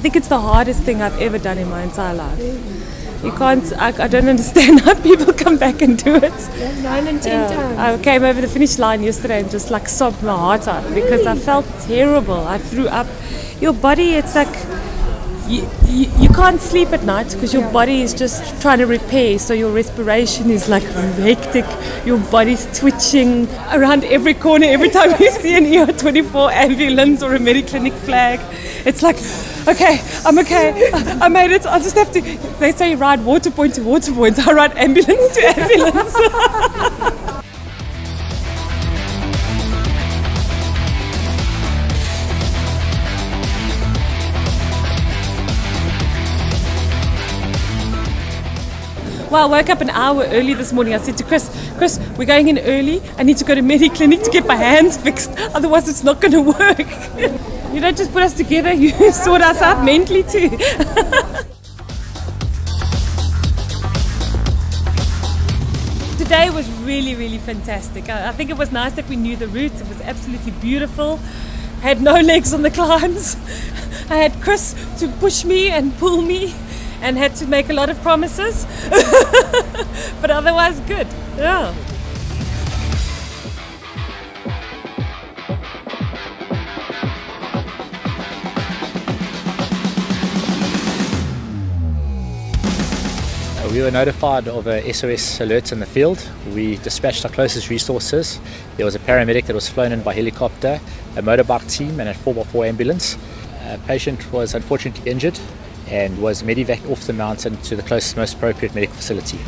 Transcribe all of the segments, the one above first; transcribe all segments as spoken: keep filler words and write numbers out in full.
think it's the hardest thing I've ever done in my entire life. You can't, I, I don't understand how people come back and do it. Yeah, nine and ten yeah. times. I came over the finish line yesterday and just like sobbed my heart out because I felt terrible. I threw up. Your body, it's like, you, you, you can't sleep at night because your yeah. body is just trying to repair. So your respiration is like hectic. Your body's twitching around every corner. Every time you see an E R twenty-four ambulance or a Mediclinic flag, it's like, okay, I'm okay, I, I made it, I just have to, they say ride water point to water point, I ride ambulance to ambulance. Well, I woke up an hour early this morning. I said to Chris, Chris, we're going in early. I need to go to Mediclinic to get my hands fixed. Otherwise, it's not going to work. You don't just put us together, you sort us out mentally too. Today was really, really fantastic. I, I think it was nice that we knew the route. It was absolutely beautiful. I had no legs on the climbs. I had Chris to push me and pull me, and had to make a lot of promises, but otherwise good, yeah. We were notified of a S O S alert in the field. We dispatched our closest resources. There was a paramedic that was flown in by helicopter, a motorbike team and a four by four ambulance. A patient was unfortunately injured and was medevaced off the mountain to the closest most appropriate medical facility.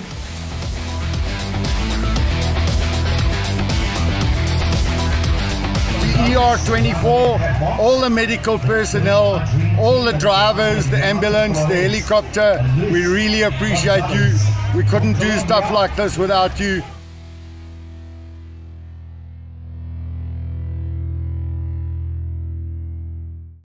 E R twenty-four, all the medical personnel, all the drivers, the ambulance, the helicopter, we really appreciate you. We couldn't do stuff like this without you.